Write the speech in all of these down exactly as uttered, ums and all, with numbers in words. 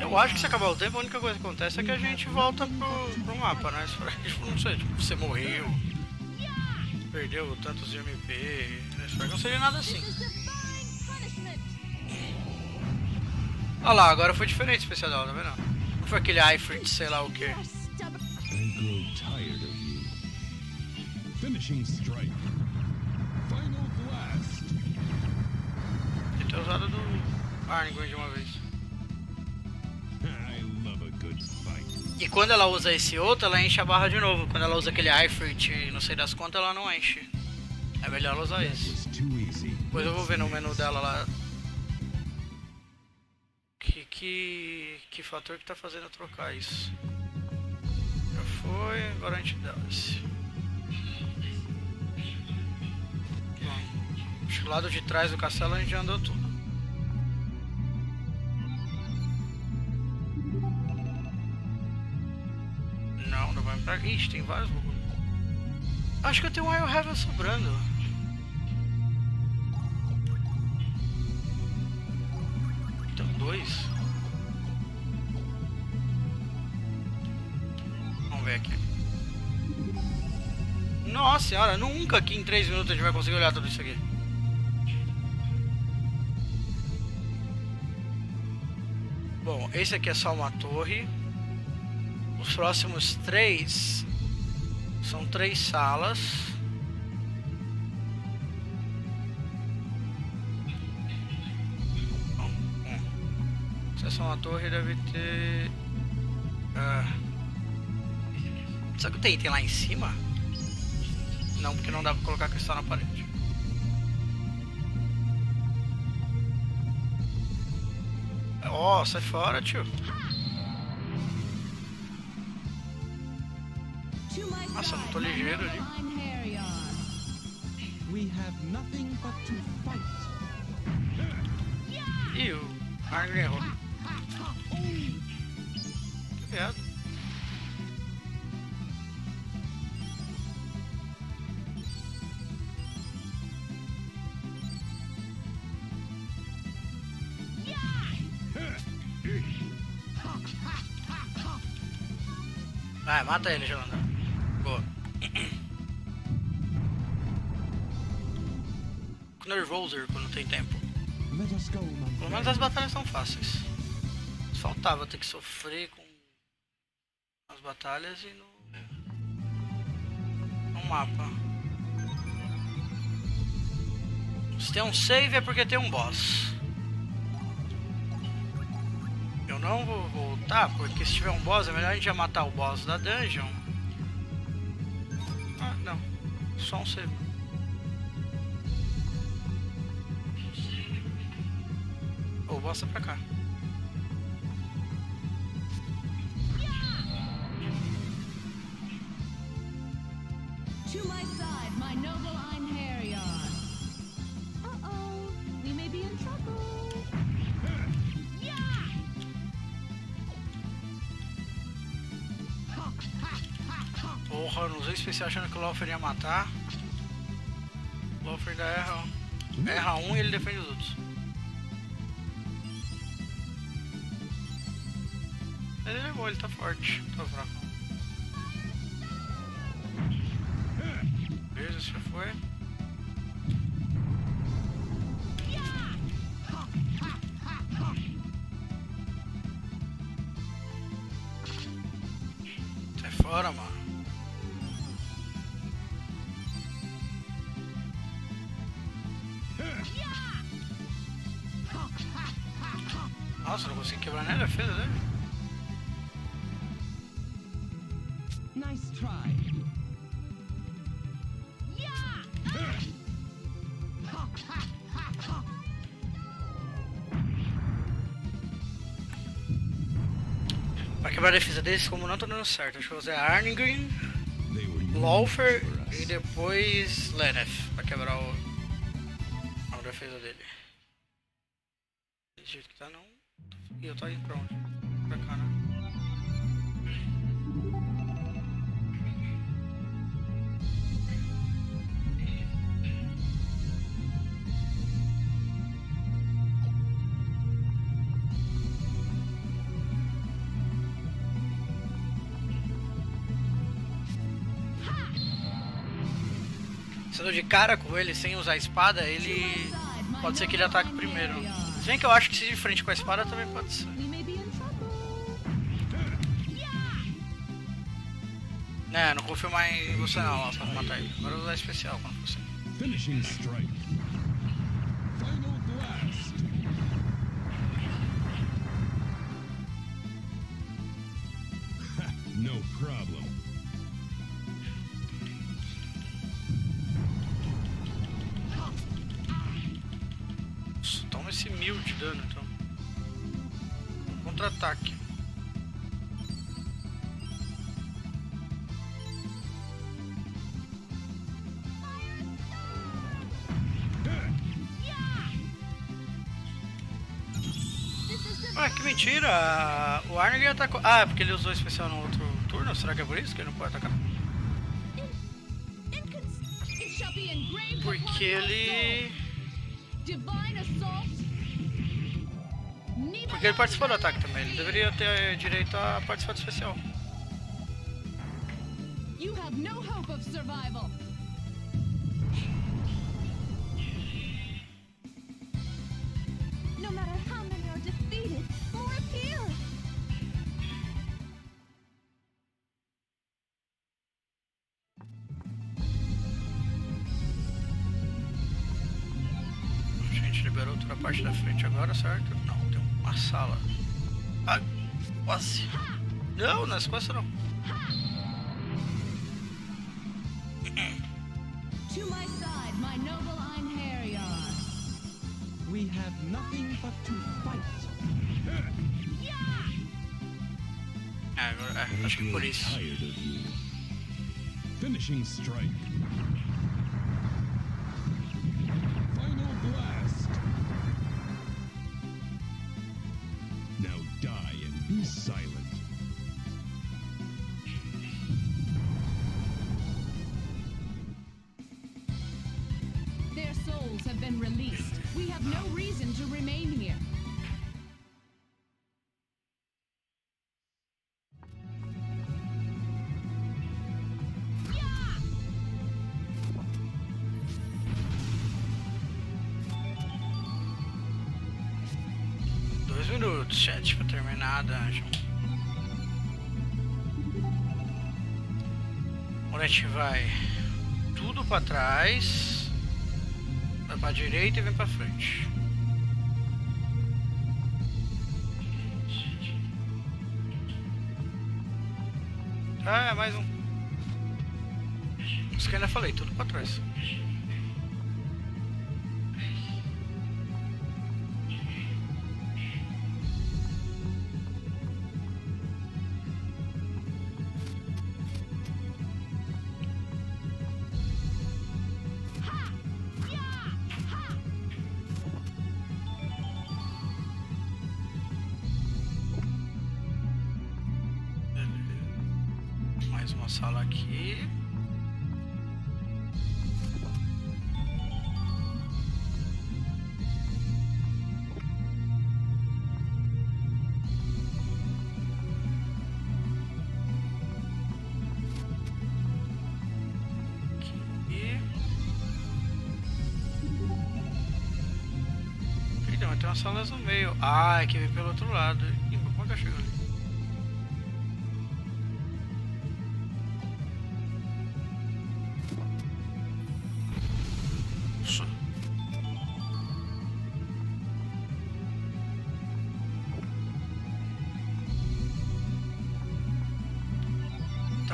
Eu acho que se acabar o tempo, a única coisa que acontece é que a gente volta pro, pro mapa, né? Não sei, tipo, você morreu, perdeu tantos M P, né? Não seria nada assim. Olha lá, agora foi diferente o especial dela, tá vendo? Não foi aquele Ifrit, sei lá o que. Finishing strike. Final blast. Tem que ter usado do Arning Green de uma vez. I love a good fight. E quando ela usa esse outro, ela enche a barra de novo. Quando ela usa aquele Ifrit, não sei das contas, ela não enche. É melhor ela usar esse. Depois eu vou ver no menu dela lá. Que, que, que fator que tá fazendo eu trocar isso? Já foi, agora a gente dá esse. Bom, acho que o lado de trás do castelo a gente já andou tudo. Não, não vai pra cá. Ixi, tem vários bagulho. Acho que eu tenho um Iron Heaven sobrando. Dois. Vamos ver aqui. Nossa senhora, nunca que em três minutos a gente vai conseguir olhar tudo isso aqui. Bom, esse aqui é só uma torre. Os próximos três são três salas. Uma torre deve ter. Ah. Será que tem item lá em cima? Não, porque não dá pra colocar cristal na parede. Ó, oh, sai fora, tio. Nossa, não tô ligeiro ali. E o Arngrim errou. Vai, mata ele, Joana. Boa. Fico nervoso quando tem tempo. Pelo menos as batalhas são fáceis. Faltava ter que sofrer com as batalhas e no, no mapa. Se tem um save é porque tem um boss. Eu não vou voltar porque se tiver um boss é melhor a gente já matar o boss da dungeon. Ah, não. Só um save. Ou o boss é pra cá. Porra, não usei especial achando que o Loffer ia matar. O Loffer ainda erra. Erra um e ele defende os outros. Ele levou, ele tá forte. Tá fraco. Beleza, isso já foi. Sai fora, mano. Nossa, não consegui quebrar nem a defesa dele. Nice try. Para quebrar a defesa deles, como não tá dando certo, acho que eu vou usar Arning Green, Loffer e depois Lenneth para quebrar o... a defesa dele. Desse jeito que tá não. E eu tô indo pra onde? Pra cá, né? se eu dou de cara com ele sem usar a espada, ele... pode ser que ele ataque primeiro. Se bem que eu acho que se de frente com a espada também pode ser. É, não confio mais em você não, lá pra matar ele. Agora eu vou usar especial quando você. Finishing strike. Final blast. No problem. Toma esse mil de dano então. Contra-ataque. Mentira, o Arning atacou. Ah, porque ele usou especial no outro turno? Será que é por isso que ele não pode atacar? Porque ele... Porque ele participou do ataque também, ele deveria ter direito a participar do especial. Parte da frente agora, certo? Não, tem uma sala. Ah, quase. Não, nas costas não. To my side, my noble Einherjar. We have nothing but to fight. É, agora, é, acho que por isso. Finishing strike. Minutos, chat, pra terminar a dungeon. Agora a gente vai tudo pra trás, vai pra direita e vem pra frente. Ah, mais um. Isso que eu ainda falei, tudo pra trás. Sala aqui. Aqui. Então, tem umas salas no meio. Ah, é que vem pelo outro lado. Ih, como é que eu chego ali?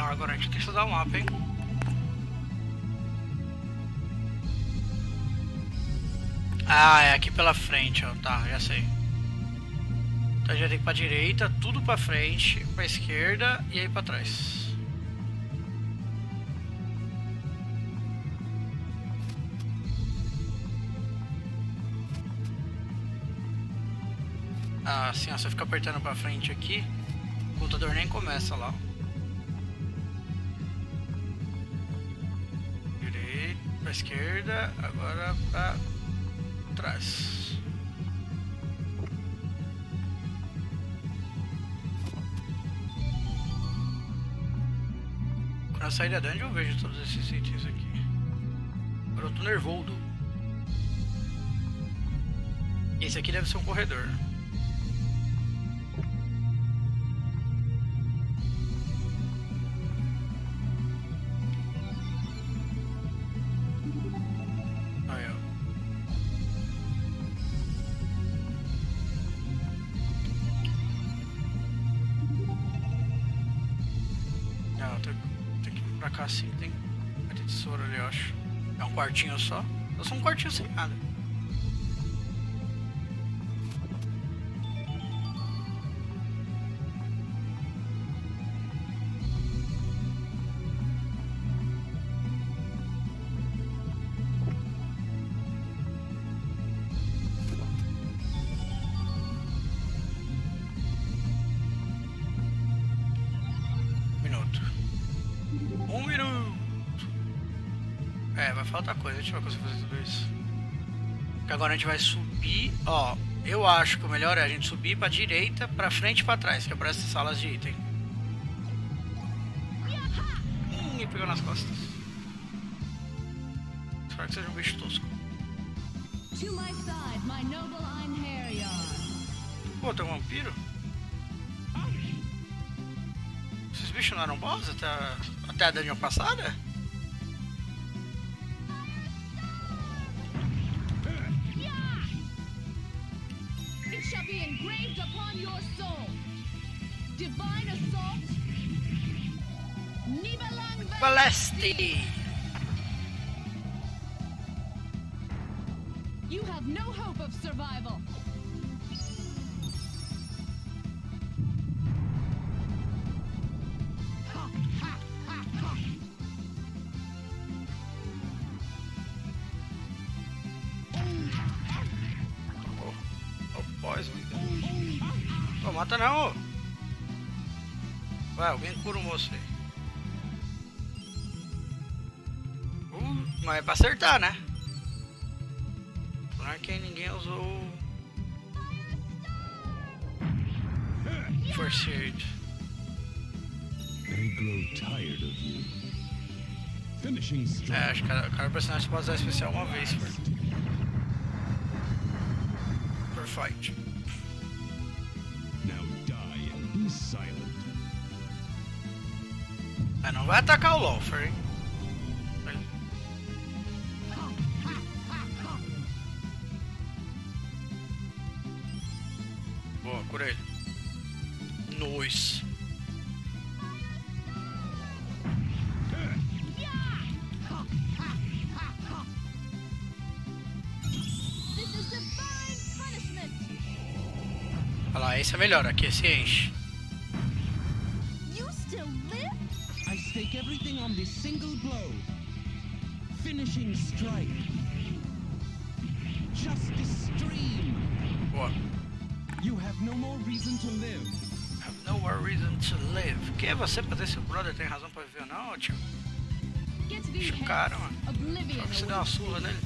Agora a gente tem que estudar o mapa, hein? Ah, é aqui pela frente, ó. Tá, já sei. Então a gente tem que ir pra direita, tudo pra frente, pra esquerda e aí pra trás. Ah, assim, ó. Se eu ficar apertando pra frente aqui, o computador nem começa lá, ó. Pra esquerda, agora pra trás. Quando eu sair da dungeon eu vejo todos esses itens aqui. Broto Nervoldo. Esse aqui deve ser um corredor. Aí, ó. Ah, tem, tem que vir pra cá sim, tem que... Vai ter tesouro ali, eu acho. É um quartinho só? É só um quartinho sem nada. Coisa, a gente vai conseguir fazer tudo isso. Porque agora a gente vai subir. Ó, eu acho que o melhor é a gente subir pra direita, pra frente e pra trás, que é pra essas salas de item. Hum, me pegou nas costas. Espero que seja um bicho tosco. Pô, tem um vampiro? Esses bichos não eram bons até, até a dungeon passada? Divine assault. Nibelung Valesti. You have no hope of survival. Oh, oh boys, oh, mata não. Vai, alguém cura o moço aí. Uh, mas é pra acertar, né? Claro que ninguém usou... Force it. É, acho que cada personagem pode usar especial uma vez por... por fight. Now die and be silent. Ah, não vai atacar o Loffer, hein? Boa, cura ele. Nois. Olha lá, esse é melhor, aqui esse enche. Take everything on this single blow. Finishing strike. Just a stream. What? You have no more reason to live. Have no more reason to live. Que você poder seu brother tem razão pra viver não, tio? Chocaram, mano. Só que você deu uma surra nele.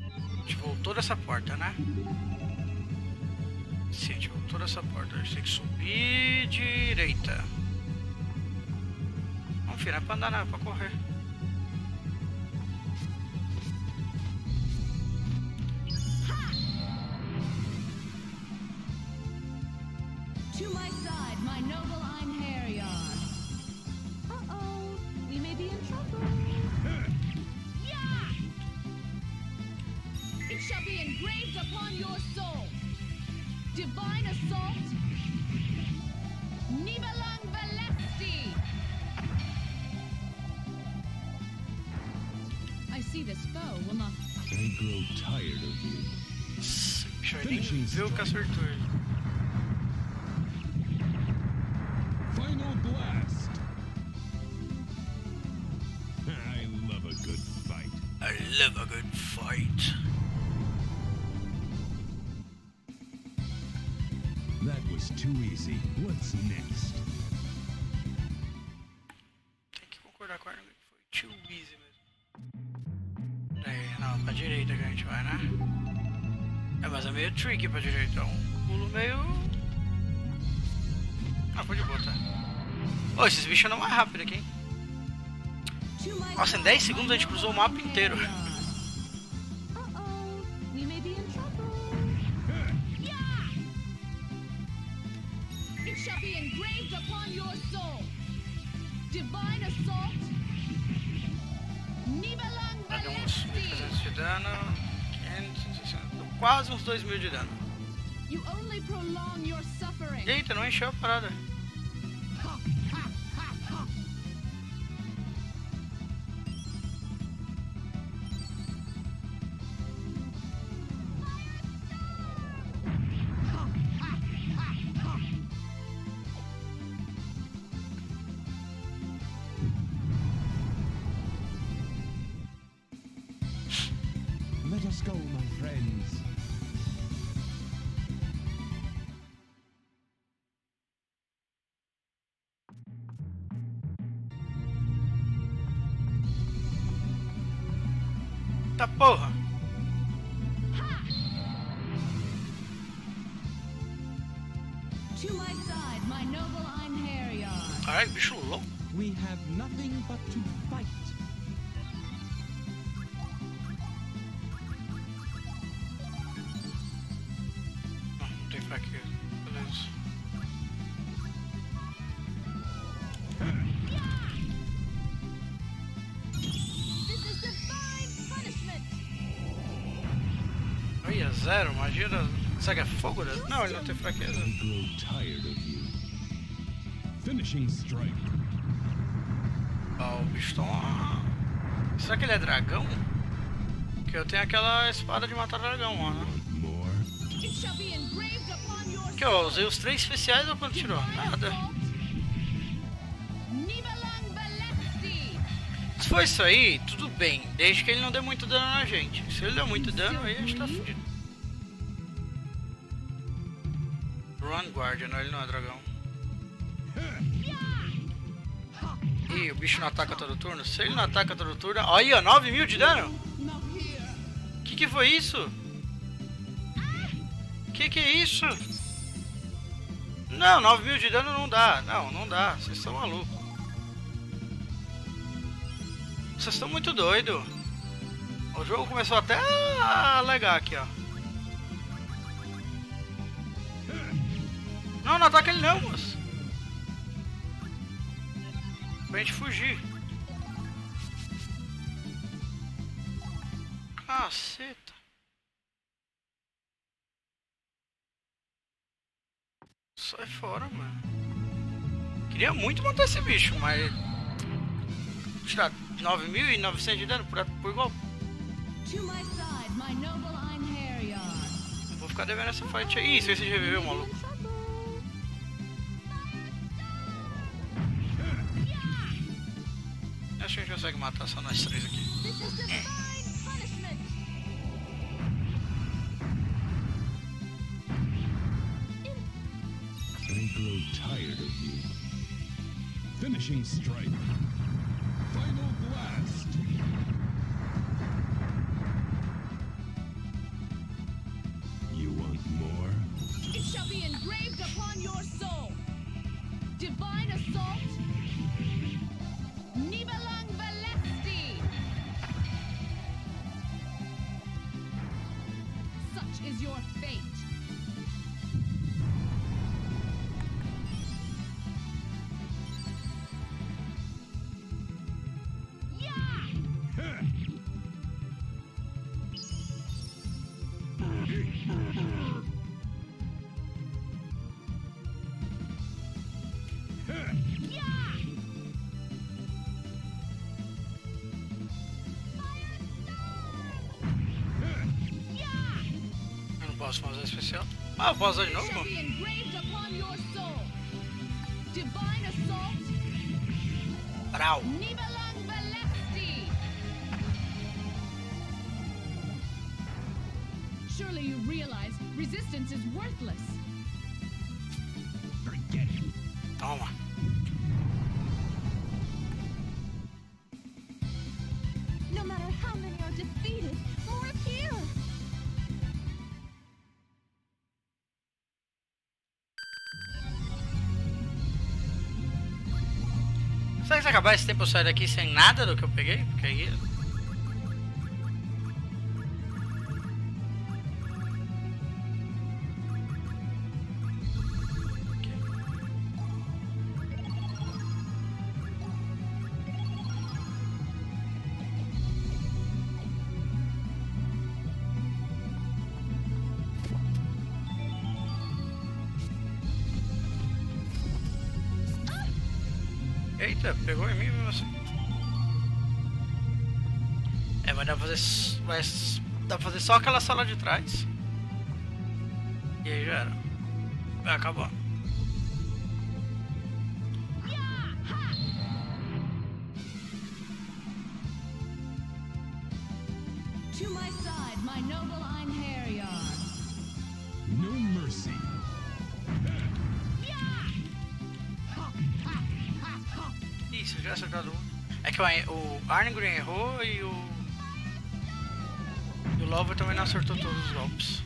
A gente voltou dessa porta, né? Sim, a gente voltou dessa porta, a gente tem que subir direita. Vamos virar pra andar, não, é pra correr. To my side, my noble Einherjar. Uh-oh, we may be in trouble. Yeah! It shall be engraved upon your soul. Divine assault. Nibelung Valesti. I see this foe will not. I grow tired of you. Finishing strike. Final blast. I love a good fight. I love a good fight. Too easy. What's next? Tem que concordar com o Arnold que foi too easy mesmo. Daí, não, pra direita que a gente vai, né? É, mas é meio tricky pra direita, um pulo meio... Ah, foi de boa, tá? Oh, esses bichos andam mais rápido aqui, hein? Nossa, em dez segundos a gente cruzou o mapa inteiro. Divine assault. Nibelung Valesti. trezentos de dano. quinhentos e sessenta. Quase uns dois mil de dano. Eita, não encheu a parada. Tá porra. Caralho, bicho louco. We have nothing but to fight. Não tem pra quê. Beleza. Zero, magia da... Saga fogo? Da... Não, ele não tem fraqueza. Finishing strike. Ah, o bicho tá... Será que ele é dragão? Porque eu tenho aquela espada de matar dragão, mano. Que eu usei os três especiais ou quando tirou? Nada. Se for isso aí, tudo bem. Desde que ele não dê muito dano na gente. Se ele der muito dano, aí a gente tá fudido. Guardian, não, ele não é dragão. Ih, o bicho não ataca todo turno. Se ele não ataca todo turno... Olha aí, ó, nove mil de dano. Que que foi isso? Que que é isso? Não, nove mil de dano não dá. Não, não dá. Vocês são malucos. Vocês estão muito doidos. O jogo começou até a alegar aqui, ó. Não, não ataca ele não, moço. Pra gente fugir. Caceta. Sai fora, mano. Queria muito matar esse bicho, mas... Tirar nove mil e novecentos de dano por, por golpe. Vou ficar devendo essa fight aí. Ih, se esse reviveu, maluco. Acho que a gente consegue matar só nós três aqui. They grow tired of you. Finishing strike. Final blast. You want more? It shall be engraved upon your soul. Divine assault. Nibelung Valesti. Such is your fate. Yeah. Yeah. Posso fazer especial? Ah, eu posso usar de novo? Brau! Surely you realize resistance is worthless. Forget it. Toma! No matter how many are defeated, more appear. que se acabar esse tempo eu saio daqui sem nada do que eu peguei, porque aí... Eita, pegou em mim mesmo assim. É, mas dá pra fazer. Vai dá pra fazer só aquela sala de trás. E aí já era. Vai, acabou. To my side, my noble Einherjar. No mercy. Isso, já acertado um. É que o Arning Green errou e o... E o Loffer também não acertou todos os golpes.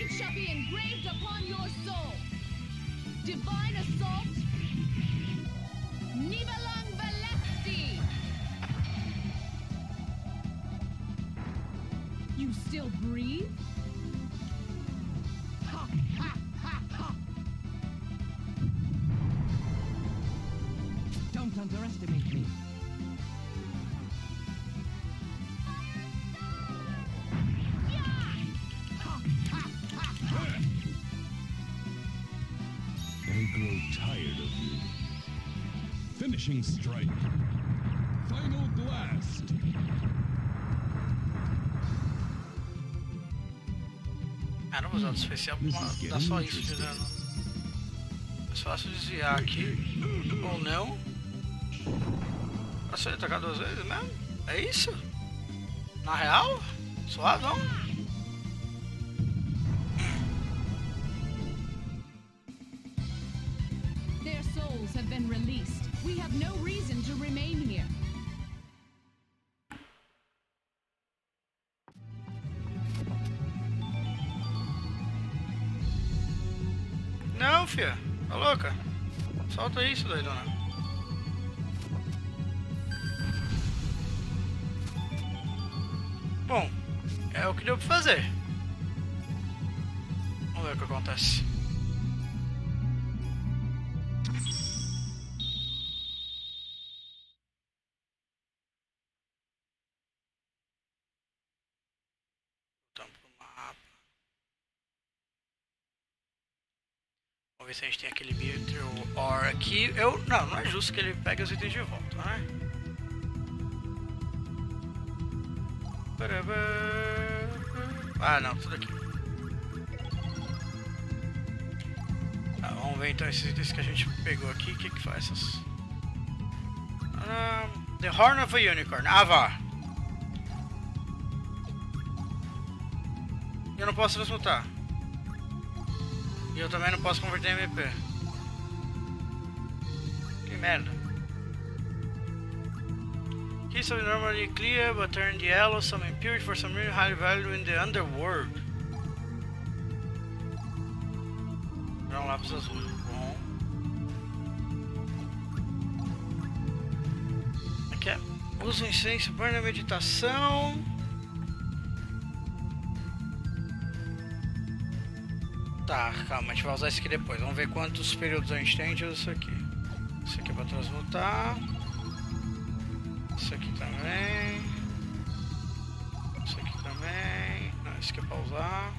It shall be engraved upon your soul. Divine assault. Nibelung Valesti. You still breathe? Underestimate me. I grow tired of you. Finishing strike. Final blast. Ah, não vou usar o especial, dá só isso de dano. É só desviar aqui ou não. Nossa, ele atacar duas vezes mesmo? É isso? Na real? Suavão? Their souls have been released. We have no reason to remain here. Não, fia. Tá louca? Solta isso daí, dona. Bom, é o que deu pra fazer. Vamos ver o que acontece. Voltamos pro mapa. Vamos ver se a gente tem aquele Beatle Or aqui. Eu, não, não é justo que ele pegue os itens de volta, né? Ah, não, tudo aqui. Ah, vamos ver então esses itens que a gente pegou aqui. O que que faz essas? Ah, the Horn of a Unicorn. Ah, vá. Eu não posso transmutar. E eu também não posso converter em M P. Que merda. Keys are normally clear, but turned yellow, some impurity for some really high value in the underworld. Não, lápis azul, bom. Aqui é. Usa o incenso, burn a meditação. Tá, calma, a gente vai usar isso aqui depois. Vamos ver quantos períodos a gente tem de usar isso aqui. Isso aqui é pra transmutar. Isso aqui também. Isso aqui também. Não, isso aqui é pausar.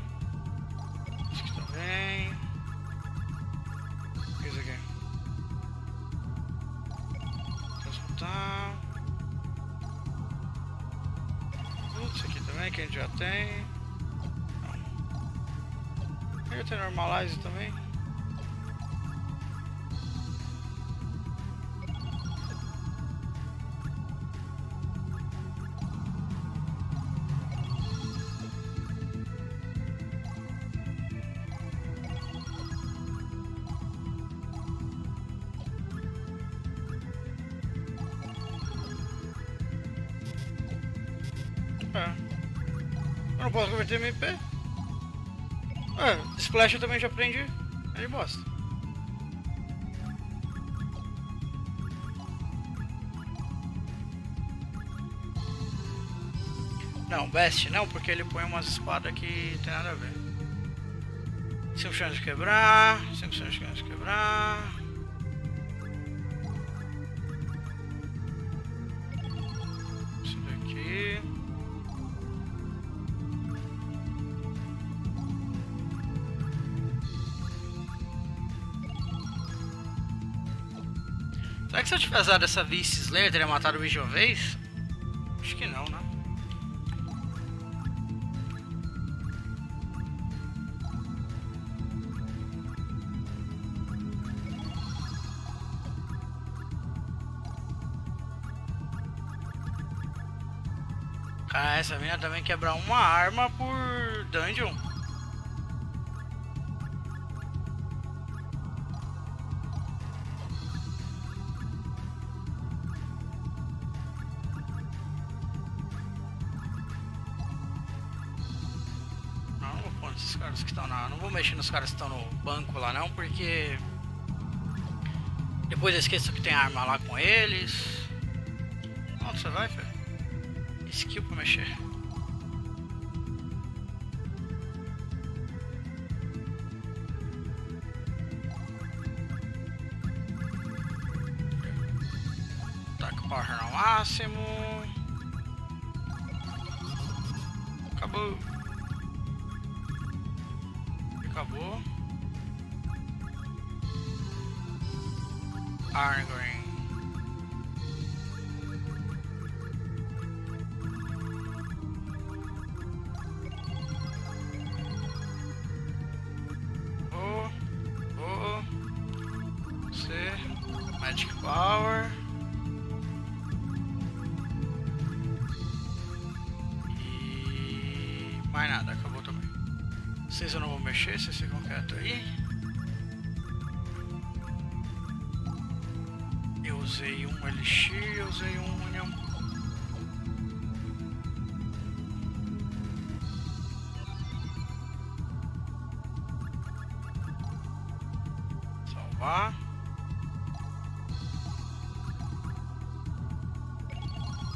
Isso aqui também. Isso aqui. Transmutar. Isso aqui também que a gente já tem. Não. Eu tenho normalize também. M P? Ah, Splash eu também já aprendi. É de bosta. Não, Best não, porque ele põe umas espadas que tem nada a ver. cinco chances de quebrar, cinco chances de quebrar. Isso daqui. Será que se eu tivesse usado essa V-Slayer, teria matado o bicho de uma vez? Acho que não, né? Cara, essa mina também quebrar uma arma por dungeon. Não, não vou pôr esses caras que estão na... Não vou mexer nos caras que estão no banco lá não, porque... Depois eu esqueço que tem arma lá com eles. Onde você vai, filho? Skill pra mexer. Taca o power no máximo. Acabou. Acabou. Arning Green. Esse esse concreto aí. Eu usei um elixir, eu usei um união. Salvar.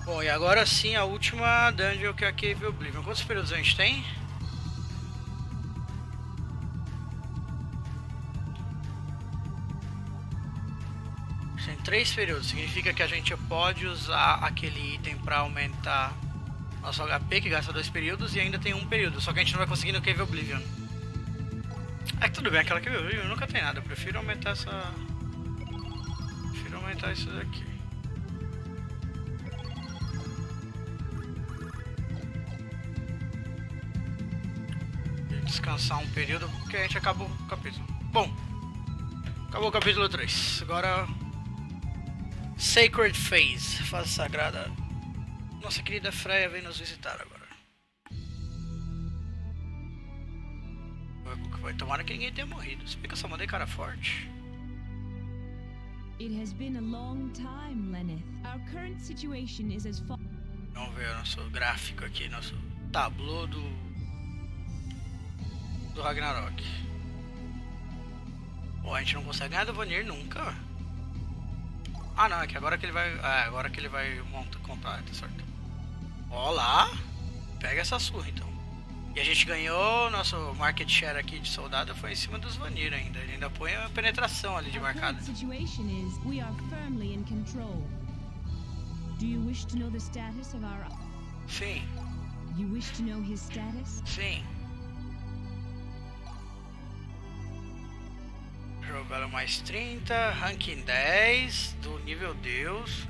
Bom, e agora sim a última dungeon, que é a Cave Oblivion. Quantos períodos a gente tem? Três períodos, significa que a gente pode usar aquele item para aumentar nosso H P, que gasta dois períodos, e ainda tem um período, só que a gente não vai conseguir no Cave Oblivion. É que tudo bem, aquela Cave Oblivion nunca tem nada, eu prefiro aumentar essa... Prefiro aumentar isso daqui. Descansar um período, porque a gente acabou o capítulo. Bom, acabou o capítulo três, agora... Sacred Phase, fase sagrada. Nossa querida Freya vem nos visitar agora. Vai tomara que ninguém tenha morrido. Se bem que eu só mandei cara forte. It has been a long time, Lenneth. Our current situation is as far... Vamos ver o nosso gráfico aqui, nosso tablô do do Ragnarok. Bom, a gente não consegue ganhar do Vanir nunca. Ah não, é que agora que ele vai. É, agora que ele vai montar, comprar, tá certo. Ó lá! Pega essa surra então. E a gente ganhou, nosso market share aqui de soldado foi em cima dos Vanir ainda. Ele ainda põe a penetração ali de marcada. Sim. Sim. Jogando mais trinta, ranking dez do nível Deus.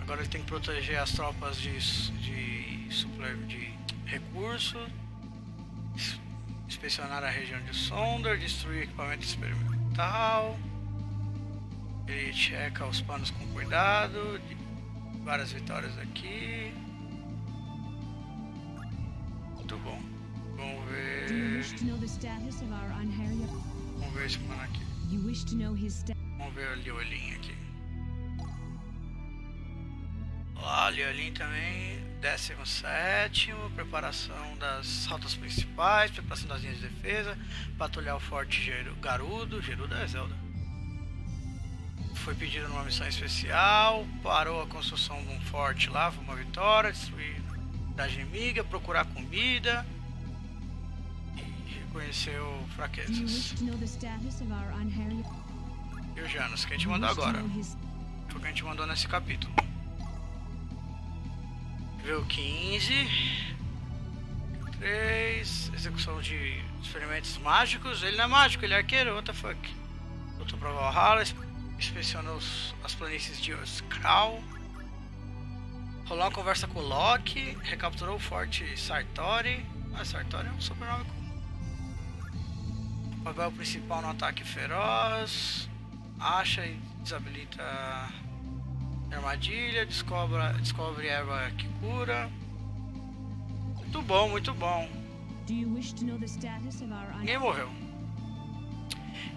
Agora ele tem que proteger as tropas de, de, de recurso, inspecionar a região de Sonder, destruir equipamento experimental. Ele checa os panos com cuidado. Várias vitórias aqui. Muito bom. Vamos ver. Vamos ver esse mano aqui. Vamos ver a Llewelyn aqui. Lá, a Llewelyn também. décimo sétimo. Preparação das rotas principais. Preparação das linhas de defesa. Patrulhar o forte Gerudo. Gerudo é Zelda. Foi pedido numa missão especial. Parou a construção de um forte lá. Foi uma vitória. Destruir cidade inimiga, procurar comida e reconheceu fraquezas. E o Janus, que a gente mandou agora. Foi o que a gente mandou nesse capítulo. Nível quinze. três. Execução de experimentos mágicos. Ele não é mágico, ele é arqueiro. What the fuck? Voltou pra Valhalla. Inspecionou as planícies de Skrull. Rolou uma conversa com o Loki. Recapturou o forte Sartori. Ah, Sartori é um sobrenome comum. Papel principal no ataque feroz. Acha e desabilita armadilha. Descobra, descobre erva que cura. Muito bom, muito bom. Ninguém morreu.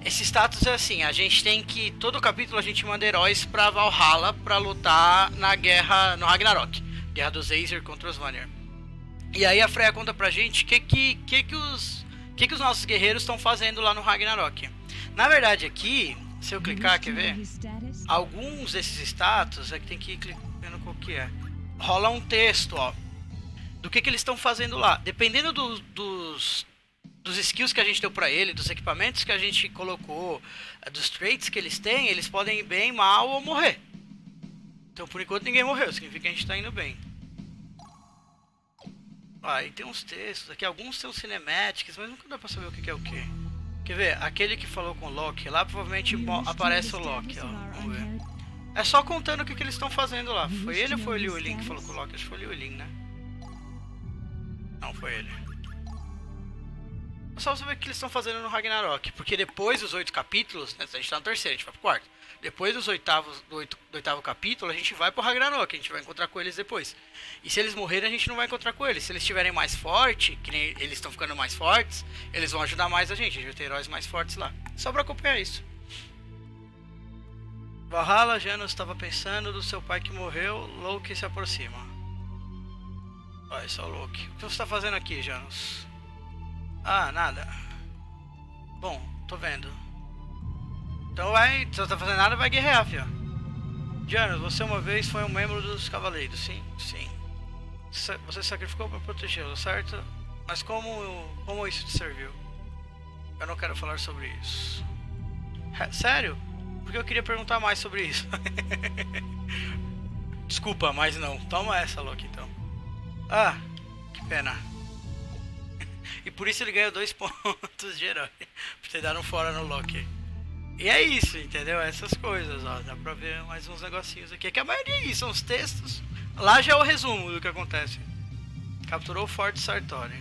Esse status é assim, a gente tem que... Todo capítulo a gente manda heróis pra Valhalla pra lutar na guerra... No Ragnarok. Guerra dos Aesir contra os Vanir. E aí a Freya conta pra gente o que que, que, que, os, que que os nossos guerreiros estão fazendo lá no Ragnarok. Na verdade aqui... Se eu clicar, quer ver? Alguns desses status é que tem que ir clicando qual que é. Rola um texto, ó. Do que que eles estão fazendo lá. Dependendo do, dos, dos skills que a gente deu pra ele, dos equipamentos que a gente colocou, dos traits que eles têm, eles podem ir bem, mal ou morrer. Então por enquanto ninguém morreu, significa que a gente tá indo bem. Ah, e tem uns textos aqui, alguns são cinemáticos, mas nunca dá pra saber o que que é o que. Quer ver? Aquele que falou com o Loki lá, provavelmente aparece o Loki, ó. Vamos ver. É só contando o que, que eles estão fazendo lá. Foi ele ou foi o Llewelyn que falou com o Loki? Acho que foi o Llewelyn, né? Não, foi ele. É só você ver o que eles estão fazendo no Ragnarok. Porque depois dos oito capítulos, né, a gente tá no terceiro, a gente vai pro quarto. Depois dos oitavos, do, oito, do oitavo capítulo, a gente vai pro Ragnarok, a gente vai encontrar com eles depois. E se eles morrerem, a gente não vai encontrar com eles. Se eles estiverem mais fortes, que nem eles estão ficando mais fortes, eles vão ajudar mais a gente. A gente vai ter heróis mais fortes lá. Só pra acompanhar isso. Valhalla, Janus estava pensando do seu pai que morreu, Loki se aproxima. Olha só o Loki. O que você está fazendo aqui, Janus? Ah, nada. Bom, tô vendo. Então vai, se não tá fazendo nada, vai guerrear, filho. Janus, você uma vez foi um membro dos Cavaleiros, sim? Sim. Você se sacrificou para protegê-los, certo? Mas como, como isso te serviu? Eu não quero falar sobre isso. É, sério? Porque eu queria perguntar mais sobre isso. Desculpa, mas não. Toma essa, Loki, então. Ah, que pena. E por isso ele ganhou dois pontos de herói. Por ter dado um fora no Loki. E é isso, entendeu? Essas coisas, ó. Dá pra ver mais uns negocinhos aqui. É que a maioria é isso, são os textos. Lá já é o resumo do que acontece. Capturou o Forte Sartori.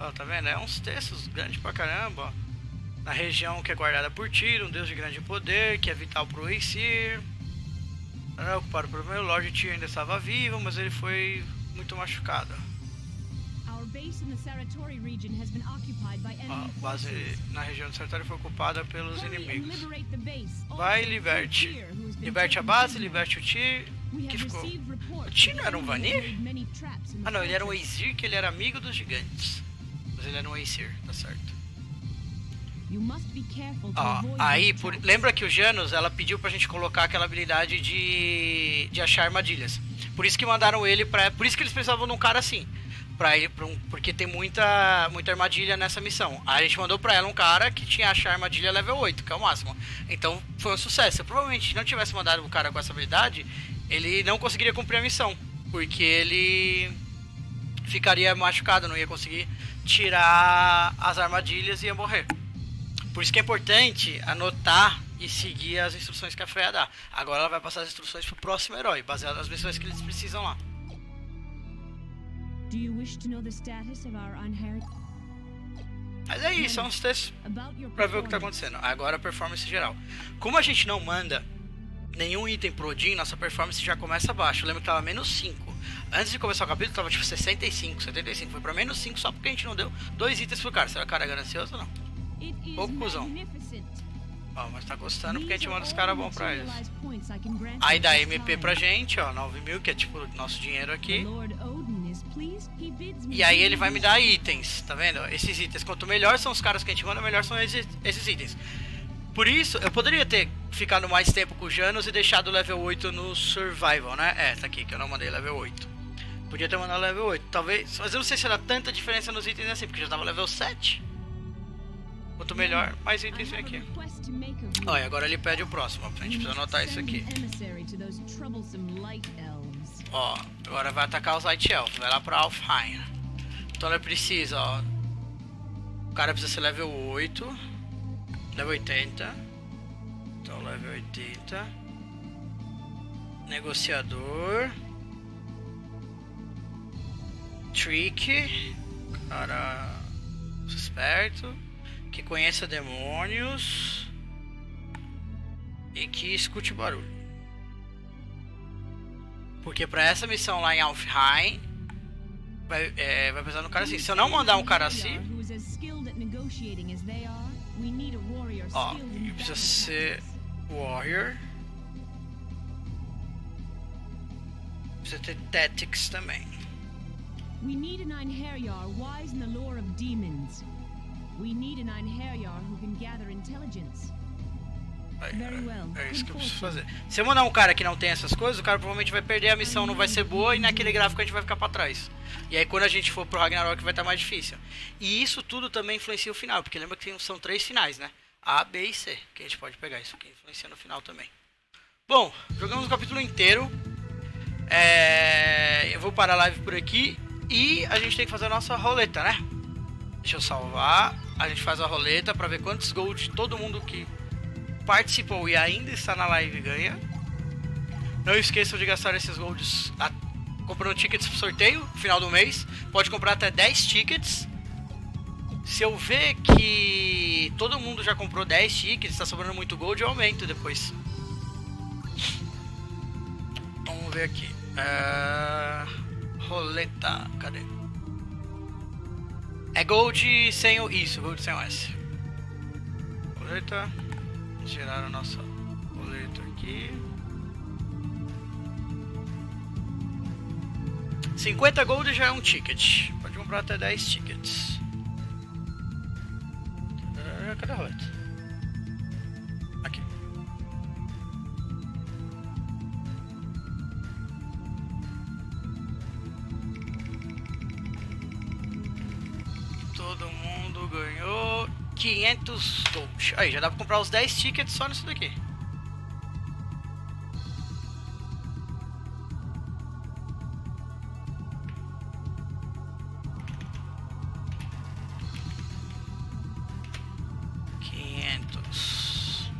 Ó, tá vendo? É uns textos grandes pra caramba, ó. Na região que é guardada por Tiro, um deus de grande poder, que é vital pro Aesir. Era ocupado pelo primeiro Lorde, Tiro ainda estava vivo, mas ele foi muito machucado. A base na região do Sartori foi ocupada pelos inimigos. Vai e liberte. Liberte a base, liberte o Tyr. Que ficou. O Tyr não era um Vanir? Ah não, ele era um Aesir, que ele era amigo dos gigantes. Mas ele era um Aesir, tá certo. Ó, aí, por... lembra que o Janus, ela pediu pra gente colocar aquela habilidade de, de achar armadilhas. Por isso que mandaram ele pra... Por isso que eles precisavam de um cara assim. Pra ele, pra um, porque tem muita, muita armadilha nessa missão. Aí a gente mandou pra ela um cara que tinha achar armadilha level oito, que é o máximo. Então foi um sucesso. Se provavelmente não tivesse mandado o cara com essa habilidade, ele não conseguiria cumprir a missão. Porque ele ficaria machucado, não ia conseguir tirar as armadilhas e ia morrer. Por isso que é importante anotar e seguir as instruções que a Freya dá. Agora ela vai passar as instruções pro próximo herói, baseado nas missões que eles precisam lá. Mas é isso, são uns textos pra ver o que tá acontecendo. Agora a performance geral. Como a gente não manda nenhum item pro Odin, nossa performance já começa abaixo. Lembra que tava menos cinco. Antes de começar o capítulo tava tipo sessenta e cinco, setenta e cinco. Foi pra menos cinco só porque a gente não deu dois itens pro cara. Será que o cara é ganancioso ou não? Pouco cuzão. Ó, mas tá gostando porque a gente manda os caras bons pra eles. Aí dá M P pra gente, ó, nove mil, que é tipo o nosso dinheiro aqui. E aí ele vai me dar itens, tá vendo? Esses itens, quanto melhor são os caras que a gente manda, melhor são esses, esses itens. Por isso, eu poderia ter ficado mais tempo com o Janus e deixado o level oito no Survival, né? É, tá aqui, que eu não mandei level oito. Podia ter mandado level oito, talvez. Mas eu não sei se era tanta diferença nos itens assim, porque já tava level sete. Quanto melhor, mais itens vem aqui. Olha, agora ele pede o próximo, a gente precisa anotar isso aqui. Ó, agora vai atacar os Light Elf, vai lá pra Alfheim. Então ela precisa, ó. O cara precisa ser level oito. Level oitenta. Então level oitenta. Negociador. Trick. Cara esperto. Que conheça demônios. E que escute barulho. Porque pra essa missão lá em Alfheim vai, é, vai precisar de um cara assim. Se eu não mandar um cara assim, ó, ele precisa ser warrior. Precisa ter tactics também. We need an Einherjar wise in the lore of demons. We need an Einherjar who can gather intelligence. É, é isso que eu preciso fazer. Se eu mandar um cara que não tem essas coisas, o cara provavelmente vai perder a missão, não vai ser boa, e naquele gráfico a gente vai ficar pra trás. E aí quando a gente for pro Ragnarok vai estar mais difícil. E isso tudo também influencia o final, porque lembra que são três finais, né? A, B e C, que a gente pode pegar isso aqui, influencia no final também. Bom, jogamos o capítulo inteiro. É... Eu vou parar a live por aqui. E a gente tem que fazer a nossa roleta, né? Deixa eu salvar. A gente faz a roleta pra ver quantos gold todo mundo que participou e ainda está na live ganha. Não esqueçam de gastar esses golds a... comprando tickets pro sorteio final do mês. Pode comprar até dez tickets. Se eu ver que todo mundo já comprou dez tickets, está sobrando muito gold, eu aumento depois. Vamos ver aqui. Uh... Roleta. Cadê? É gold sem o... Isso, gold sem o S. Roleta. Gerar a nossa roleta aqui. cinquenta gold já é um ticket. Pode comprar até dez tickets. Cadê a roleta? Aqui. Todo mundo ganhou quinhentos gold. Aí, já dá pra comprar os dez tickets só nisso daqui. quinhentos.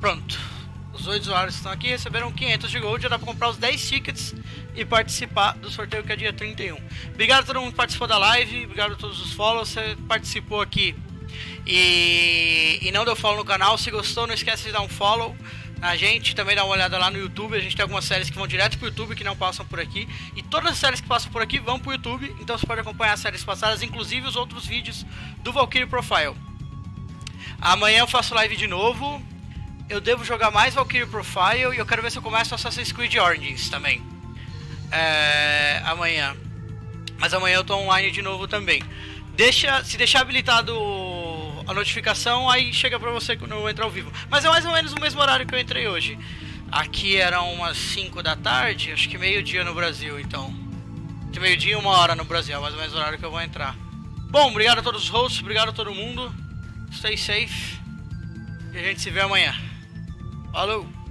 Pronto. Os oito usuários que estão aqui receberam quinhentos de gold. Já dá pra comprar os dez tickets e participar do sorteio que é dia trinta e um. Obrigado a todo mundo que participou da live. Obrigado a todos os follows. Você participou aqui e, e não deu follow no canal. Se gostou, não esquece de dar um follow na gente. Também dá uma olhada lá no YouTube. A gente tem algumas séries que vão direto pro YouTube, que não passam por aqui. E todas as séries que passam por aqui vão pro YouTube. Então você pode acompanhar as séries passadas, inclusive os outros vídeos do Valkyrie Profile. Amanhã eu faço live de novo. Eu devo jogar mais Valkyrie Profile e eu quero ver se eu começo Assassin's Creed Origins também. É, amanhã. Mas amanhã eu tô online de novo também. Deixa, se deixar habilitado a notificação, aí chega pra você quando eu entrar ao vivo. Mas é mais ou menos o mesmo horário que eu entrei hoje. Aqui eram umas cinco da tarde, acho que meio-dia no Brasil, então. De meio-dia e uma hora no Brasil, é mais ou menos o horário que eu vou entrar. Bom, obrigado a todos os hosts, obrigado a todo mundo. Stay safe. E a gente se vê amanhã. Alô!